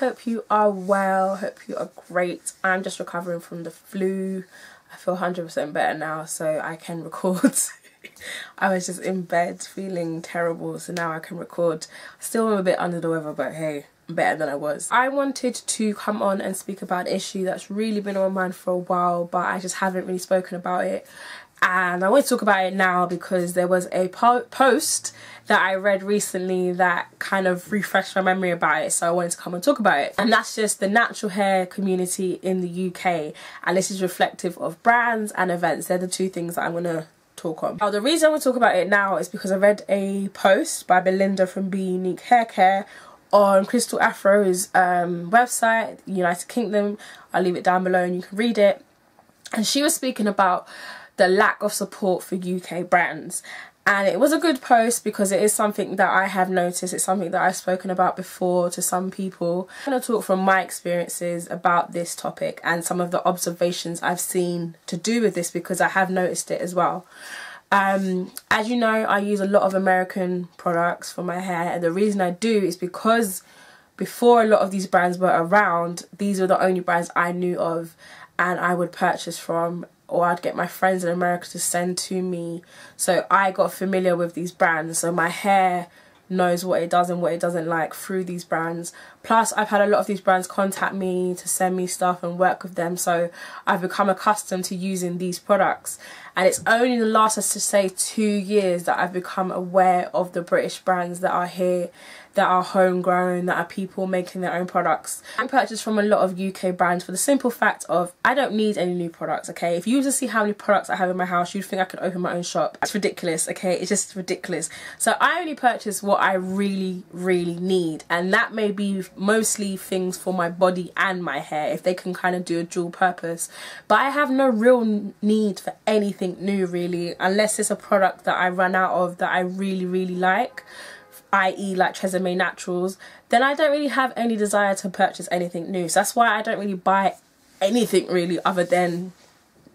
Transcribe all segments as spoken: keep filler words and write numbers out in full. hope you are well. Hope you are great. I'm just recovering from the flu. I feel one hundred percent better now, so I can record. I was just in bed feeling terrible, so now I can record. Still am a bit under the weather, but hey, I'm better than I was. I wanted to come on and speak about an issue that's really been on my mind for a while, but I just haven't really spoken about it. And I want to talk about it now because there was a po post that I read recently that kind of refreshed my memory about it, so I wanted to come and talk about it. And that's just the natural hair community in the U K, and this is reflective of brands and events. They're the two things that I'm going to talk on. Now, the reason I want to talk about it now is because I read a post by Belinda from Be Unique Hair Care on Crystal Afro's um, website, United Kingdom. I'll leave it down below and you can read it. And she was speaking about the lack of support for U K brands, and it was a good post because it is something that I have noticed. It's something that I've spoken about before to some people. I'm going to talk from my experiences about this topic and some of the observations I've seen to do with this, because I have noticed it as well. Um, as you know, I use a lot of American products for my hair, and the reason I do is because before a lot of these brands were around, these were the only brands I knew of and I would purchase from, or I'd get my friends in America to send to me. So I got familiar with these brands, so my hair knows what it does and what it doesn't like through these brands. Plus, I've had a lot of these brands contact me to send me stuff and work with them, so I've become accustomed to using these products. And it's only in the last, let's just say, two years that I've become aware of the British brands that are here, that are homegrown, that are people making their own products. I purchased from a lot of U K brands for the simple fact of I don't need any new products, okay? If you were to see how many products I have in my house, you'd think I could open my own shop. It's ridiculous, okay? It's just ridiculous. So I only purchase what I really, really need, and that may be mostly things for my body and my hair, if they can kind of do a dual purpose. But I have no real need for anything new, really, unless it's a product that I run out of that I really, really like, that is like Tresemme Naturals, then I don't really have any desire to purchase anything new. So that's why I don't really buy anything really other than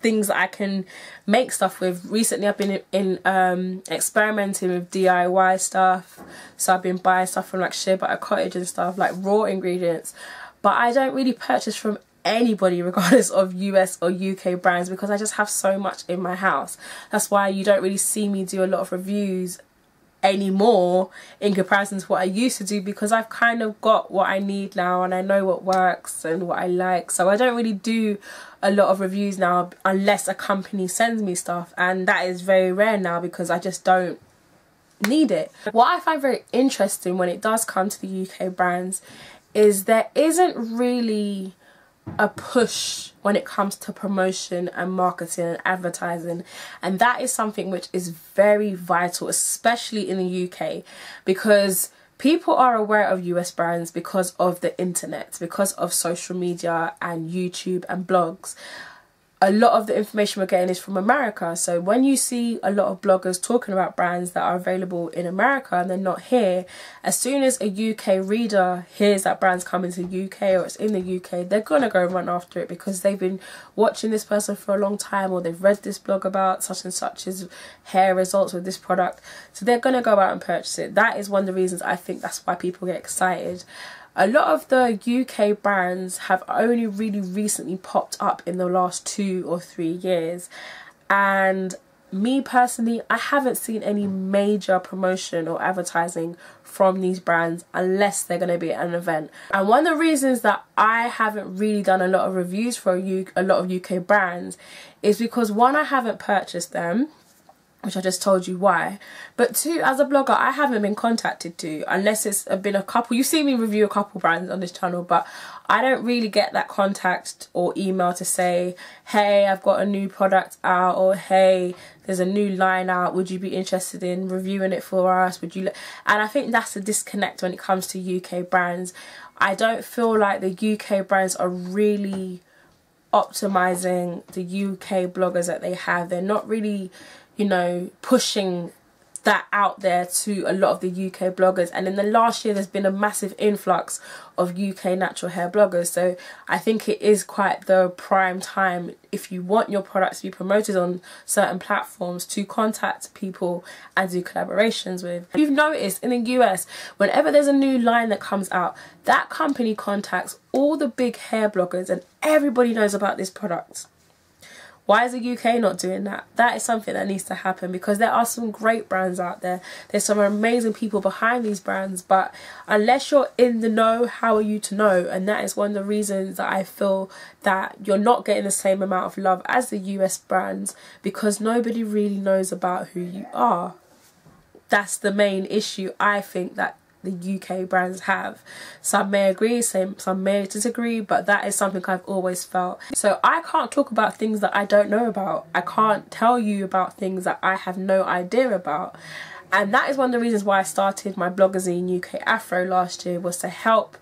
things that I can make stuff with. Recently I've been in, in um, experimenting with D I Y stuff. So I've been buying stuff from like Shea Butter Cottage and stuff, like raw ingredients. But I don't really purchase from anybody regardless of U S or U K brands because I just have so much in my house. That's why you don't really see me do a lot of reviews anymore in comparison to what I used to do, because I've kind of got what I need now and I know what works and what I like. So I don't really do a lot of reviews now unless a company sends me stuff, and that is very rare now because I just don't need it. What I find very interesting when it does come to the U K brands is there isn't really a push when it comes to promotion and marketing and advertising, and that is something which is very vital, especially in the U K, because people are aware of U S brands because of the internet, because of social media and YouTube and blogs. A lot of the information we're getting is from America, so when you see a lot of bloggers talking about brands that are available in America and they're not here, as soon as a U K reader hears that brand's coming to the U K or it's in the U K, they're gonna go run after it because they've been watching this person for a long time, or they've read this blog about such and such as hair results with this product, so they're gonna go out and purchase it. That is one of the reasons I think that's why people get excited. A lot of the U K brands have only really recently popped up in the last two or three years, and me personally, I haven't seen any major promotion or advertising from these brands unless they're going to be at an event. And one of the reasons that I haven't really done a lot of reviews for a lot of U K brands is because, one, I haven't purchased them, which I just told you why, but two, as a blogger, I haven't been contacted to, unless it's been a couple. You've seen me review a couple brands on this channel, but I don't really get that contact or email to say, hey, I've got a new product out, or hey, there's a new line out, would you be interested in reviewing it for us? Would you? And I think that's the disconnect when it comes to U K brands. I don't feel like the U K brands are really optimizing the U K bloggers that they have. They're not really, you know, pushing that out there to a lot of the U K bloggers, and in the last year there's been a massive influx of U K natural hair bloggers. So I think it is quite the prime time, if you want your products to be promoted on certain platforms, to contact people and do collaborations with. If you've noticed in the U S, whenever there's a new line that comes out, that company contacts all the big hair bloggers and everybody knows about this product. Why is the U K not doing that? That is something that needs to happen, because there are some great brands out there. There's some amazing people behind these brands, but unless you're in the know, how are you to know? And that is one of the reasons that I feel that you're not getting the same amount of love as the U S brands, because nobody really knows about who you are. That's the main issue I think that the U K brands have. Some may agree, some, some may disagree, but that is something I've always felt. So I can't talk about things that I don't know about. I can't tell you about things that I have no idea about. And that is one of the reasons why I started my blogazine U K Afro last year, was to help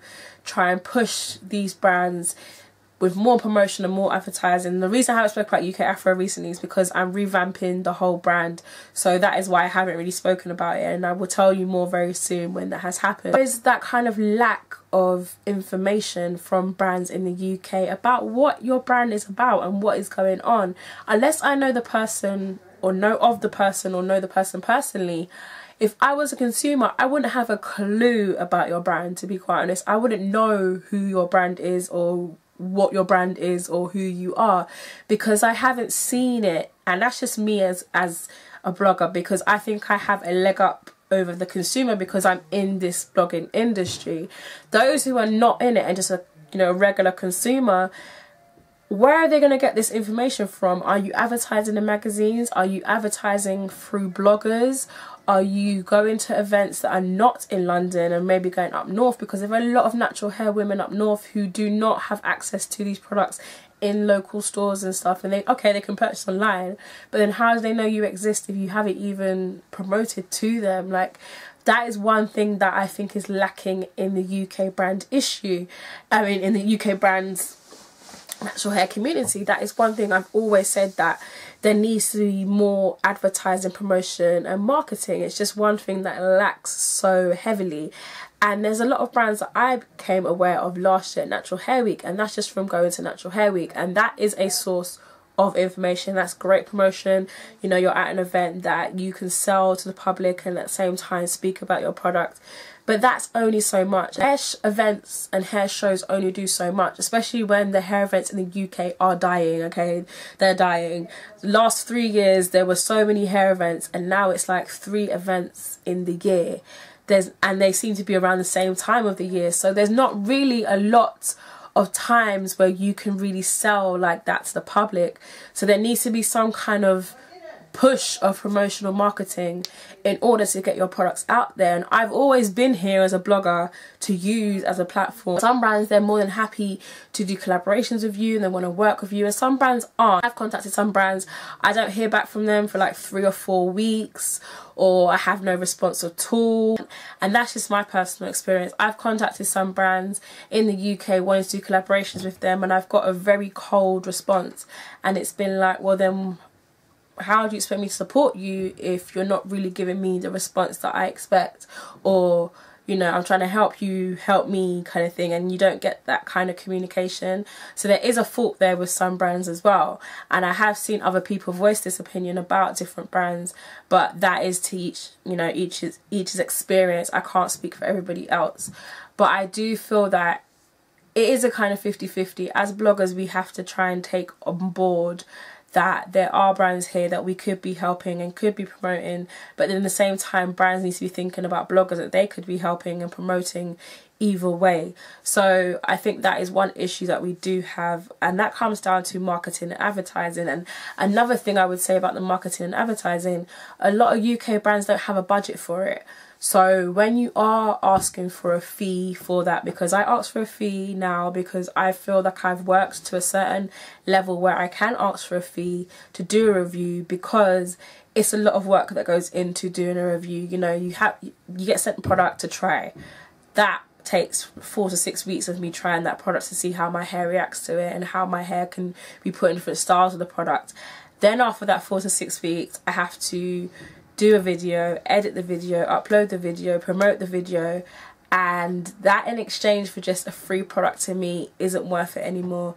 try and push these brands with more promotion and more advertising. The reason I haven't spoken about U K Afro recently is because I'm revamping the whole brand. So that is why I haven't really spoken about it, and I will tell you more very soon when that has happened. There is that kind of lack of information from brands in the U K about what your brand is about and what is going on. Unless I know the person or know of the person or know the person personally, if I was a consumer, I wouldn't have a clue about your brand, to be quite honest. I wouldn't know who your brand is or what your brand is or who you are, because I haven't seen it. And that's just me as as a blogger, because I think I have a leg up over the consumer because I'm in this blogging industry. Those who are not in it and just a you know regular consumer, where are they going to get this information from? Are you advertising in magazines? Are you advertising through bloggers? Are you going to events that are not in London and maybe going up north? Because there are a lot of natural hair women up north who do not have access to these products in local stores and stuff. And they, okay, they can purchase online, but then how do they know you exist if you haven't even promoted to them? Like, that is one thing that I think is lacking in the U K brand issue. I mean, in the U K brands natural hair community, that is one thing I've always said, that there needs to be more advertising, promotion and marketing. It's just one thing that lacks so heavily. And there's a lot of brands that I became aware of last year at Natural Hair Week, and that's just from going to Natural Hair Week, and that is a source of information. That's great promotion. You know, you're at an event that you can sell to the public and at the same time speak about your product. But that's only so much. Hair events and hair shows only do so much, especially when the hair events in the U K are dying, okay? They're dying. The last three years, there were so many hair events, and now it's like three events in the year. There's, and they seem to be around the same time of the year. So there's not really a lot of times where you can really sell like that to the public. So there needs to be some kind of push of promotional marketing in order to get your products out there. And I've always been here as a blogger to use as a platform. Some brands, they're more than happy to do collaborations with you and they want to work with you, and some brands aren't. I've contacted some brands, I don't hear back from them for like three or four weeks or I have no response at all, and that's just my personal experience. I've contacted some brands in the U K wanting to do collaborations with them, and I've got a very cold response, and it's been like, well then how do you expect me to support you if you're not really giving me the response that I expect? Or, you know, I'm trying to help you, help me kind of thing, and you don't get that kind of communication. So there is a fault there with some brands as well, and I have seen other people voice this opinion about different brands, but that is to each, you know, each is each is experience. I can't speak for everybody else, but I do feel that it is a kind of fifty fifty. As bloggers, we have to try and take on board that there are brands here that we could be helping and could be promoting, but then at the same time brands need to be thinking about bloggers that they could be helping and promoting either way. So I think that is one issue that we do have, and that comes down to marketing and advertising. And another thing I would say about the marketing and advertising, a lot of U K brands don't have a budget for it. So when you are asking for a fee for that, because I ask for a fee now because I feel like I've worked to a certain level where I can ask for a fee to do a review, because it's a lot of work that goes into doing a review. You know, you have you get sent a product to try. That takes four to six weeks of me trying that product to see how my hair reacts to it and how my hair can be put in different styles of the product. Then after that four to six weeks, I have to do a video, edit the video, upload the video, promote the video, and that in exchange for just a free product to me isn't worth it anymore.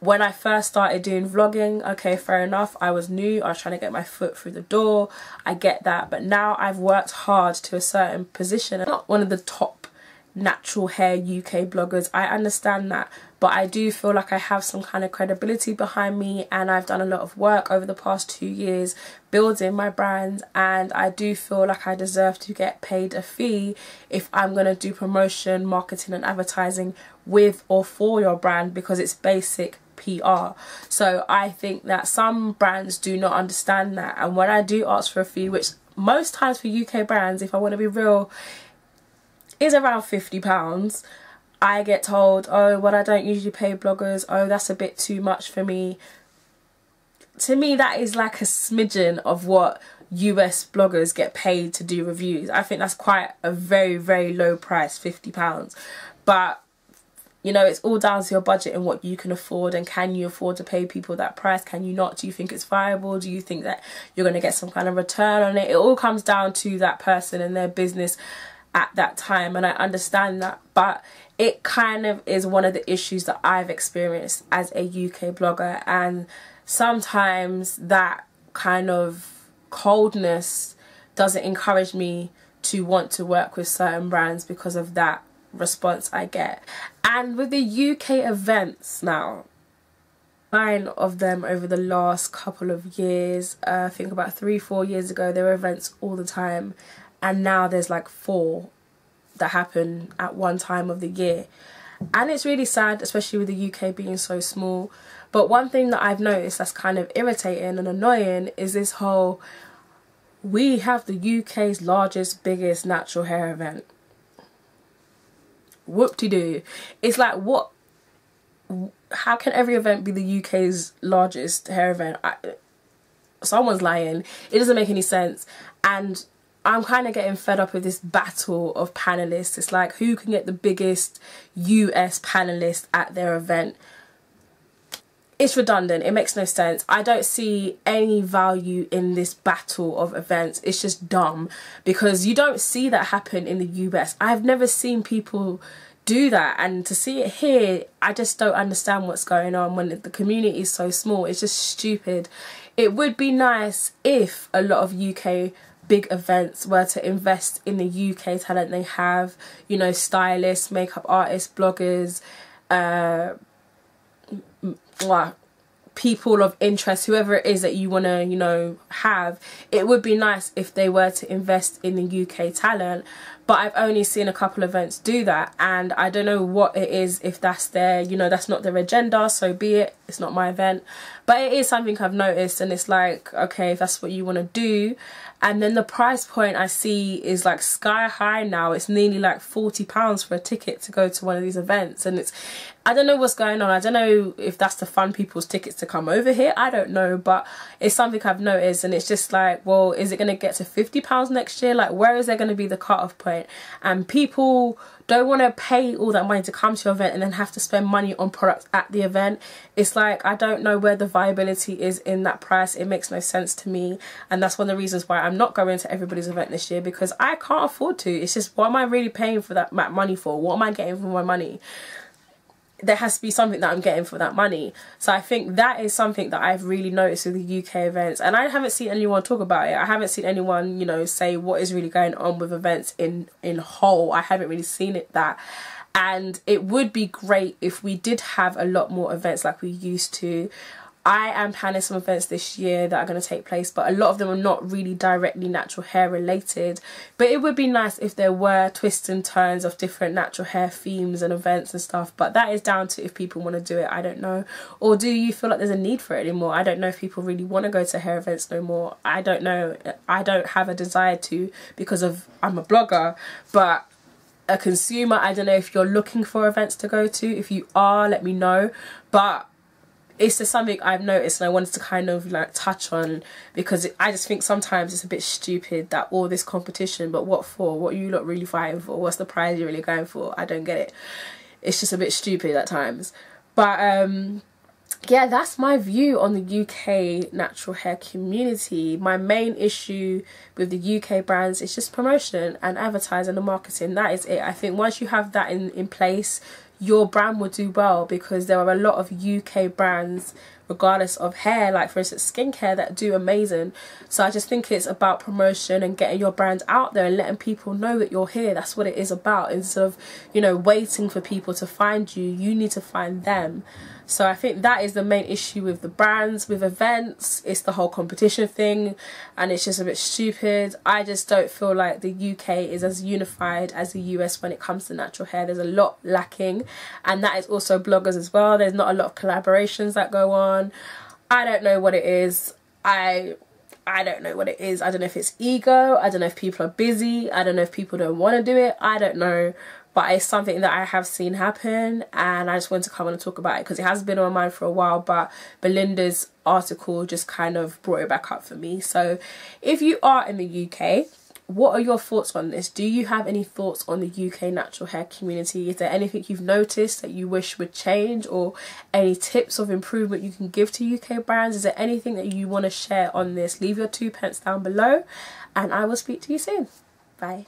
When I first started doing vlogging, okay, fair enough, I was new, I was trying to get my foot through the door, I get that, but now I've worked hard to a certain position. I'm not one of the top natural hair U K bloggers, I understand that, but I do feel like I have some kind of credibility behind me, and I've done a lot of work over the past two years building my brand, and I do feel like I deserve to get paid a fee if I'm going to do promotion, marketing and advertising with or for your brand, because it's basic P R. So I think that some brands do not understand that, and when I do ask for a fee, which most times for U K brands, if I want to be real, is around fifty pounds, I get told, oh well, I don't usually pay bloggers, oh that's a bit too much for me. To me that is like a smidgen of what U S bloggers get paid to do reviews. I think that's quite a very very low price, fifty pounds, but you know, it's all down to your budget and what you can afford, and can you afford to pay people that price, can you not, do you think it's viable, do you think that you're going to get some kind of return on it. It all comes down to that person and their business at that time, and I understand that, but it kind of is one of the issues that I've experienced as a U K blogger, and sometimes that kind of coldness doesn't encourage me to want to work with certain brands because of that response I get. And with the U K events now, nine of them over the last couple of years, uh, I think about three four years ago there were events all the time, and now there's like four that happen at one time of the year, and it's really sad, especially with the U K being so small. But one thing that I've noticed that's kind of irritating and annoying is this whole, we have the U K's largest, biggest natural hair event, whoop-de-doo. It's like, what, how can every event be the U K's largest hair event? I, someone's lying, it doesn't make any sense. And I'm kind of getting fed up with this battle of panelists. It's like, who can get the biggest U S panelist at their event? It's redundant, it makes no sense. I don't see any value in this battle of events. It's just dumb, because you don't see that happen in the U S. I've never seen people do that, and to see it here, I just don't understand what's going on when the community is so small. It's just stupid. It would be nice if a lot of U K big events were to invest in the U K talent they have, you know, stylists, makeup artists, bloggers, uh well, people of interest, whoever it is that you want to, you know, have. It would be nice if they were to invest in the U K talent, but I've only seen a couple of events do that, and I don't know what it is, if that's their, you know, that's not their agenda, so be it, it's not my event. But it is something I've noticed, and it's like, okay, if that's what you want to do. And then the price point I see is like sky high now, it's nearly like forty pounds for a ticket to go to one of these events, and it's, I don't know what's going on. I don't know if that's to fund people's tickets to come over here, I don't know, but it's something I've noticed, and it's just like, well, is it going to get to fifty pounds next year? Like, where is there going to be the cut-off point? And people don't want to pay all that money to come to your event and then have to spend money on products at the event. It's like, I don't know where the viability is in that price, it makes no sense to me, and that's one of the reasons why I'm not going to everybody's event this year, because I can't afford to. It's just, what am I really paying for that money for? What am I getting for my money? There has to be something that I'm getting for that money. So I think that is something that I've really noticed with the U K events, and I haven't seen anyone talk about it. I haven't seen anyone, you know, say what is really going on with events in in whole. I haven't really seen it that, and it would be great if we did have a lot more events like we used to. I am planning some events this year that are going to take place, but a lot of them are not really directly natural hair related, but it would be nice if there were twists and turns of different natural hair themes and events and stuff. But that is down to if people want to do it, I don't know. Or do you feel like there's a need for it anymore? I don't know if people really want to go to hair events no more. I don't know, I don't have a desire to, because of I'm a blogger, but a consumer, I don't know if you're looking for events to go to. If you are, let me know. But it's just something I've noticed, and I wanted to kind of like touch on, because I just think sometimes it's a bit stupid that all this competition, but what for? What are you lot really fighting for? What's the prize you're really going for? I don't get it. It's just a bit stupid at times. But um, yeah, that's my view on the U K natural hair community. My main issue with the U K brands is just promotion and advertising and marketing. That is it. I think once you have that in, in place, your brand will do well, because there are a lot of U K brands, regardless of hair, like for instance skincare, that do amazing. So I just think it's about promotion and getting your brand out there and letting people know that you're here. That's what it is about. Instead of, you know, waiting for people to find you, you need to find them. So I think that is the main issue with the brands. With events, it's the whole competition thing, and it's just a bit stupid. I just don't feel like the U K is as unified as the U S when it comes to natural hair. There's a lot lacking, and that is also bloggers as well. There's not a lot of collaborations that go on. I don't know what it is. I I don't know what it is. I don't know if it's ego. I don't know if people are busy. I don't know if people don't want to do it. I don't know. But it's something that I have seen happen, and I just wanted to come on and talk about it because it has been on my mind for a while, but Belinda's article just kind of brought it back up for me. So if you are in the U K, what are your thoughts on this? Do you have any thoughts on the U K natural hair community? Is there anything you've noticed that you wish would change, or any tips of improvement you can give to U K brands? Is there anything that you want to share on this? Leave your two pence down below, and I will speak to you soon. Bye.